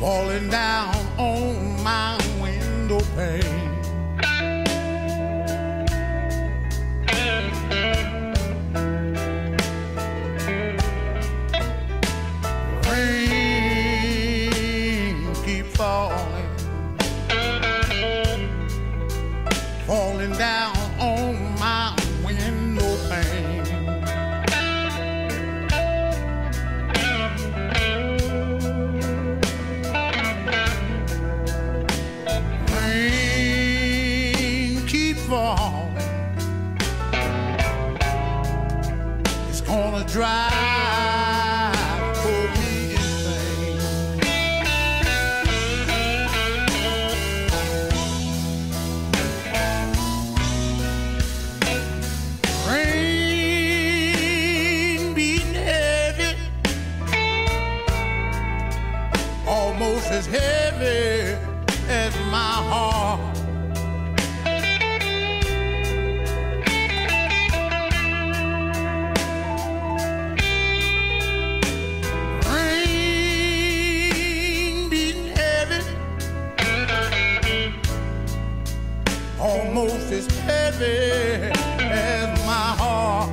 Falling down on my window pane. Rain keep falling, falling down on my window pane. It's gonna drive for me insane. Rain beating heavy, almost as heavy as my heart. Almost as heavy as my heart.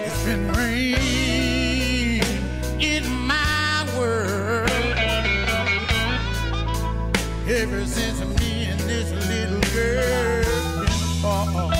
It's been rain in my world ever since me and this little girl been born.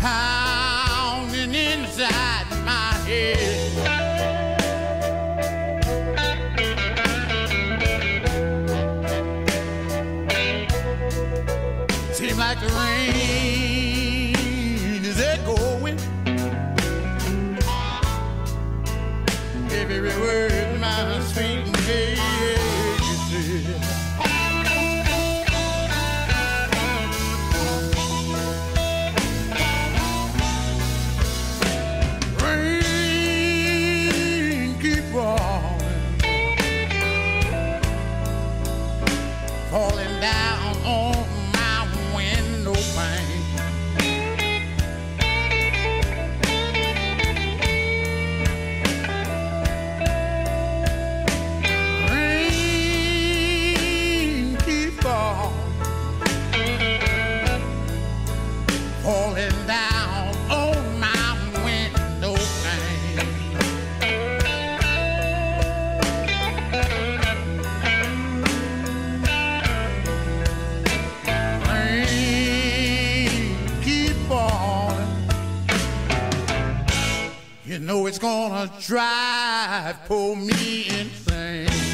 Pounding inside my head. Seems like the rain is echoing every word my sweet baby said. Whoa. drive, pull me insane.